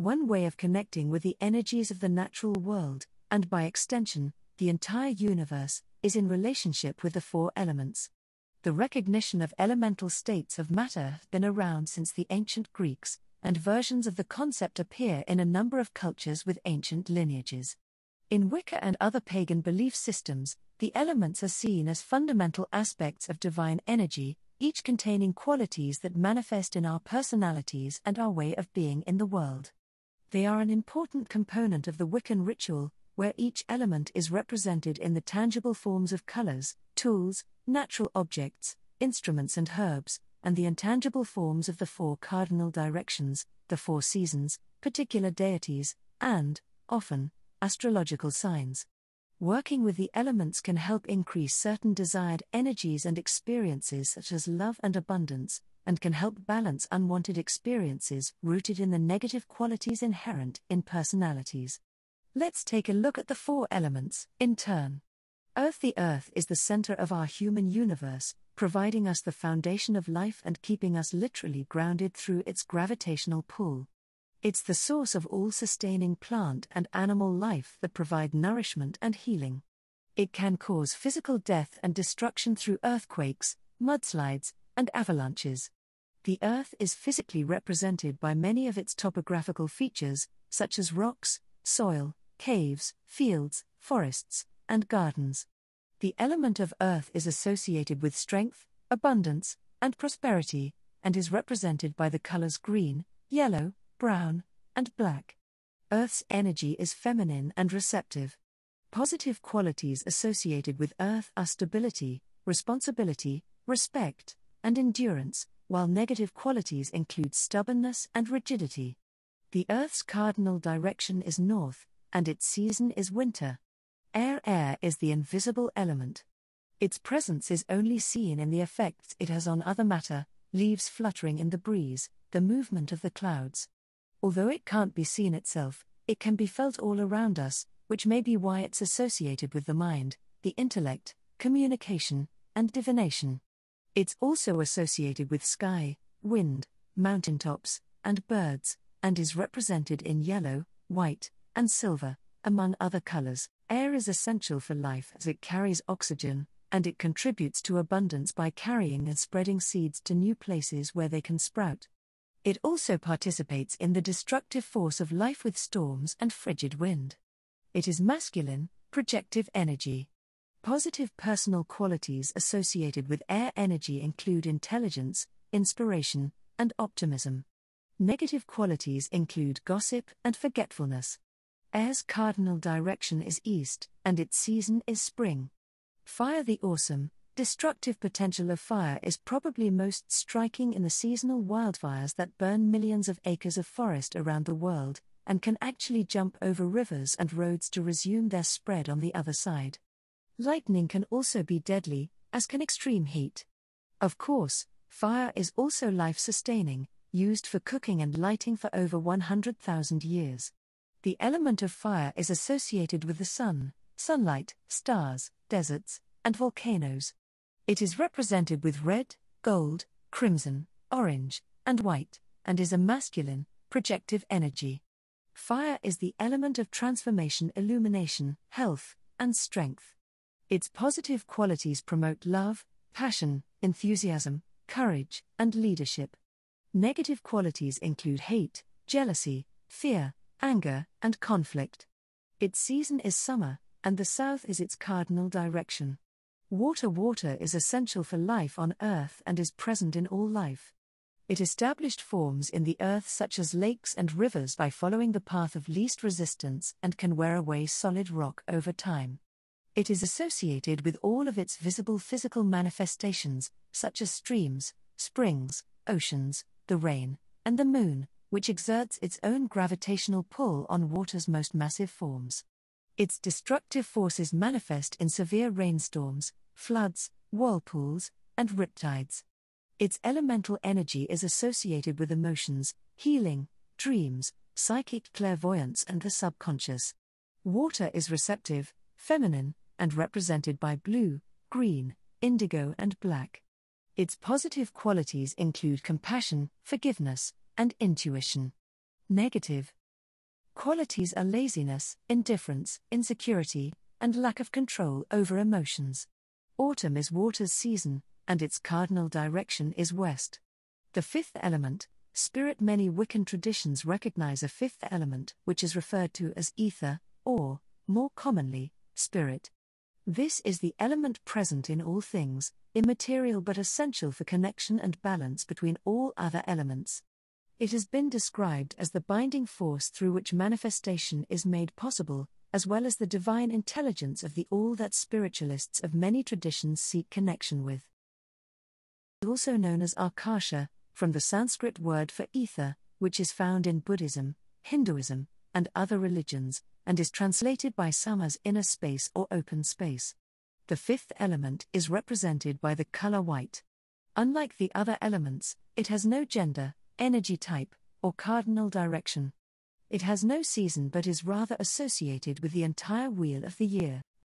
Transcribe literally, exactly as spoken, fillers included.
one way of connecting with the energies of the natural world, and by extension, the entire universe, is in relationship with the four elements. The recognition of elemental states of matter have been around since the ancient Greeks, and versions of the concept appear in a number of cultures with ancient lineages. In Wicca and other pagan belief systems, the elements are seen as fundamental aspects of divine energy, each containing qualities that manifest in our personalities and our way of being in the world. They are an important component of the Wiccan ritual, where each element is represented in the tangible forms of colors, tools, natural objects, instruments and herbs, and the intangible forms of the four cardinal directions, the four seasons, particular deities, and, often, astrological signs. Working with the elements can help increase certain desired energies and experiences such as love and abundance, and can help balance unwanted experiences rooted in the negative qualities inherent in personalities. Let's take a look at the four elements in turn. Earth. The earth is the center of our human universe, providing us the foundation of life and keeping us literally grounded through its gravitational pull. It's the source of all sustaining plant and animal life that provide nourishment and healing. It can cause physical death and destruction through earthquakes, mudslides, and avalanches. The earth is physically represented by many of its topographical features, such as rocks, soil, caves, fields, forests, and gardens. The element of earth is associated with strength, abundance, and prosperity, and is represented by the colors green, yellow, brown, and black. Earth's energy is feminine and receptive. Positive qualities associated with Earth are stability, responsibility, respect, and endurance, while negative qualities include stubbornness and rigidity. The Earth's cardinal direction is north, and its season is winter. Air. Air is the invisible element. Its presence is only seen in the effects it has on other matter, leaves fluttering in the breeze, the movement of the clouds. Although it can't be seen itself, it can be felt all around us, which may be why it's associated with the mind, the intellect, communication, and divination. It's also associated with sky, wind, mountaintops, and birds, and is represented in yellow, white, and silver, among other colors. Air is essential for life as it carries oxygen, and it contributes to abundance by carrying and spreading seeds to new places where they can sprout. It also participates in the destructive force of life with storms and frigid wind. It is masculine, projective energy. Positive personal qualities associated with air energy include intelligence, inspiration, and optimism. Negative qualities include gossip and forgetfulness. Air's cardinal direction is east, and its season is spring. Fire. The awesome, destructive potential of fire is probably most striking in the seasonal wildfires that burn millions of acres of forest around the world, and can actually jump over rivers and roads to resume their spread on the other side. Lightning can also be deadly, as can extreme heat. Of course, fire is also life-sustaining, used for cooking and lighting for over one hundred thousand years. The element of fire is associated with the sun, sunlight, stars, deserts, and volcanoes. It is represented with red, gold, crimson, orange, and white, and is a masculine, projective energy. Fire is the element of transformation, illumination, health, and strength. Its positive qualities promote love, passion, enthusiasm, courage, and leadership. Negative qualities include hate, jealousy, fear, anger, and conflict. Its season is summer, and the south is its cardinal direction. Water. Water is essential for life on Earth and is present in all life. It established forms in the Earth such as lakes and rivers by following the path of least resistance and can wear away solid rock over time. It is associated with all of its visible physical manifestations, such as streams, springs, oceans, the rain, and the moon, which exerts its own gravitational pull on water's most massive forms. Its destructive forces manifest in severe rainstorms, floods, whirlpools, and riptides. Its elemental energy is associated with emotions, healing, dreams, psychic clairvoyance, and the subconscious. Water is receptive, feminine, and represented by blue, green, indigo, and black. Its positive qualities include compassion, forgiveness, and intuition. Negative. qualities are laziness, indifference, insecurity, and lack of control over emotions. Autumn is water's season, and its cardinal direction is west. The fifth element, spirit. Many Wiccan traditions recognize a fifth element, which is referred to as ether, or, more commonly, spirit. This is the element present in all things, immaterial but essential for connection and balance between all other elements. It has been described as the binding force through which manifestation is made possible, as well as the divine intelligence of the all that spiritualists of many traditions seek connection with. Also known as Akasha, from the Sanskrit word for ether, which is found in Buddhism, Hinduism, and other religions, and is translated by some as inner space or open space. The fifth element is represented by the color white. Unlike the other elements, it has no gender, energy type, or cardinal direction. It has no season but is rather associated with the entire wheel of the year.